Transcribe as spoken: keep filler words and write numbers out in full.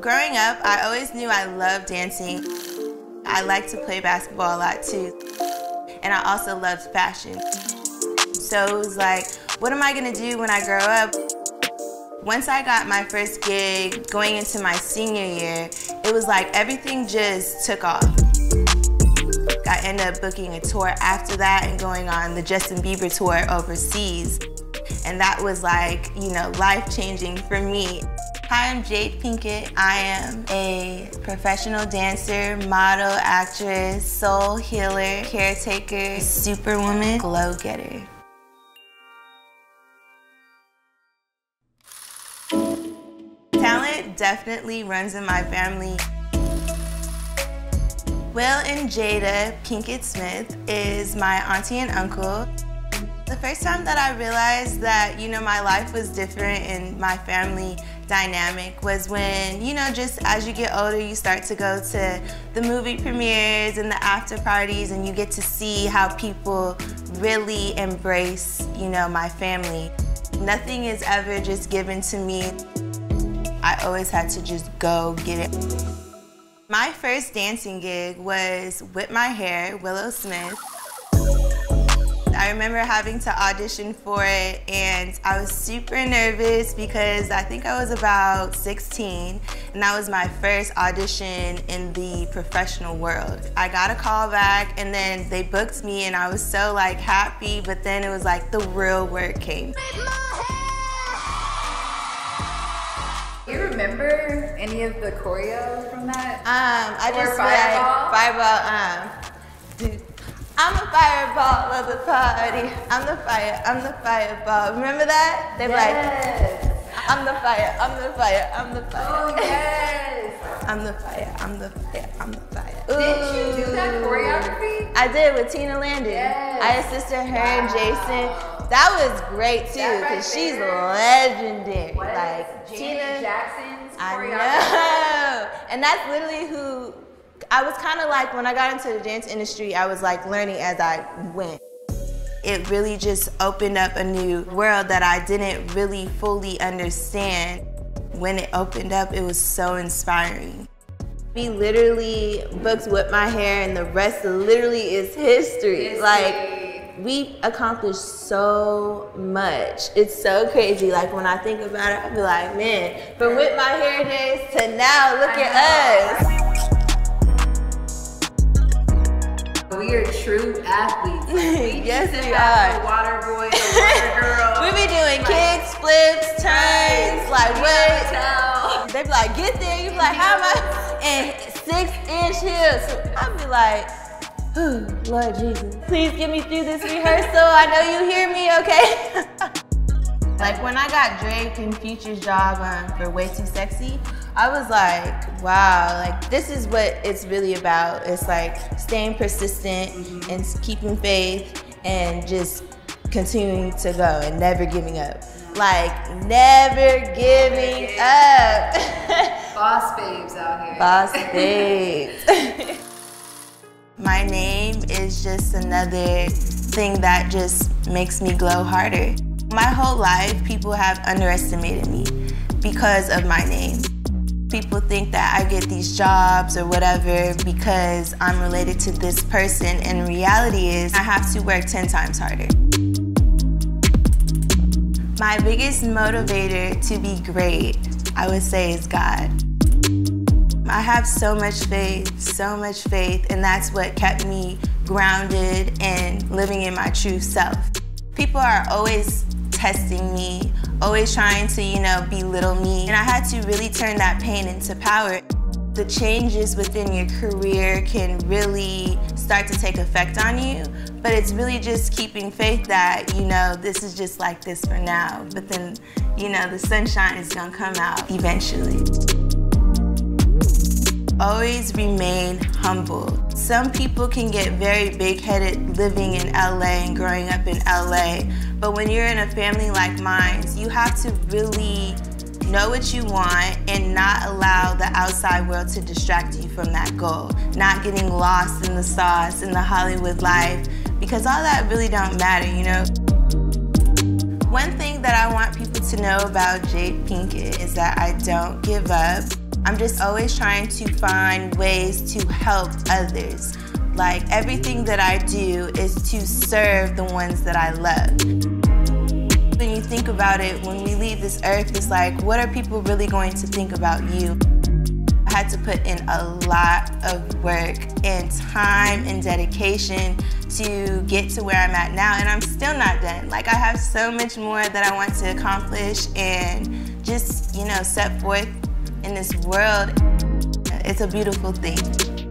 Growing up, I always knew I loved dancing. I liked to play basketball a lot too. And I also loved fashion. So it was like, what am I gonna do when I grow up? Once I got my first gig going into my senior year, it was like everything just took off. I ended up booking a tour after that and going on the Justin Bieber tour overseas. And that was like, you know, life-changing for me. Hi, I'm Jada Pinkett. I am a professional dancer, model, actress, soul healer, caretaker, superwoman, glow-getter. Talent definitely runs in my family. Will and Jada Pinkett Smith is my auntie and uncle. The first time that I realized that, you know, my life was different and my family dynamic was when, you know, just as you get older, you start to go to the movie premieres and the after parties, and you get to see how people really embrace, you know, my family. Nothing is ever just given to me. I always had to just go get it. My first dancing gig was Whip My Hair, Willow Smith. I remember having to audition for it, and I was super nervous because I think I was about sixteen, and that was my first audition in the professional world. I got a call back, and then they booked me, and I was so like happy, but then it was like the real work came. Do you remember any of the choreo from that? Um, I or just fireball? Fireball, um, dude. I'm a fireball of the party. I'm the fire, I'm the fireball. Remember that? They were yes. like, I'm the fire, I'm the fire, I'm the fire. Oh, yes. I'm the fire, I'm the fire, I'm the fire. Ooh. Did you do that choreography? I did with Tina Landon. Yes. I assisted her wow. and Jason. That was great too, because right she's legendary. What? Like Tina Jackson's choreography. I know. And that's literally who I was kind of like, when I got into the dance industry, I was like learning as I went. It really just opened up a new world that I didn't really fully understand. When it opened up, it was so inspiring. We literally booked Whip My Hair, and the rest literally is history. history. Like, we accomplished so much. It's so crazy. Like, when I think about it, I be like, man, from Whip My Hair days to now, look I at know. us. We are true athletes. We yes, we are. The water boy, the water girl. We be doing like, kicks, flips, turns, right. like what? They be like, get there. You be like, how am I? And six inch heels. I be like, oh, Lord Jesus, please get me through this rehearsal. I know you hear me, okay? Like when I got Drake and Future's job um, for Way Too Sexy, I was like, wow, like this is what it's really about. It's like staying persistent mm-hmm. and keeping faith and just continuing to go and never giving up. Like never giving up. Boss babes out here. Boss babes. My name is just another thing that just makes me glow harder. My whole life, people have underestimated me because of my name. People think that I get these jobs or whatever because I'm related to this person, and reality is I have to work ten times harder. My biggest motivator to be great, I would say, is God. I have so much faith, so much faith, and that's what kept me grounded and living in my true self. People are always testing me, always trying to, you know, belittle me. And I had to really turn that pain into power. The changes within your career can really start to take effect on you, but it's really just keeping faith that, you know, this is just like this for now, but then, you know, the sunshine is gonna come out eventually. Always remain humble. Some people can get very big-headed living in L A and growing up in L A, but when you're in a family like mine, you have to really know what you want and not allow the outside world to distract you from that goal. Not getting lost in the sauce, in the Hollywood life, because all that really don't matter, you know? One thing that I want people to know about Jada Pinkett is that I don't give up. I'm just always trying to find ways to help others. Like, everything that I do is to serve the ones that I love. When you think about it, when we leave this earth, it's like, what are people really going to think about you? I had to put in a lot of work and time and dedication to get to where I'm at now, and I'm still not done. Like, I have so much more that I want to accomplish and just, you know, set forth in this world. It's a beautiful thing.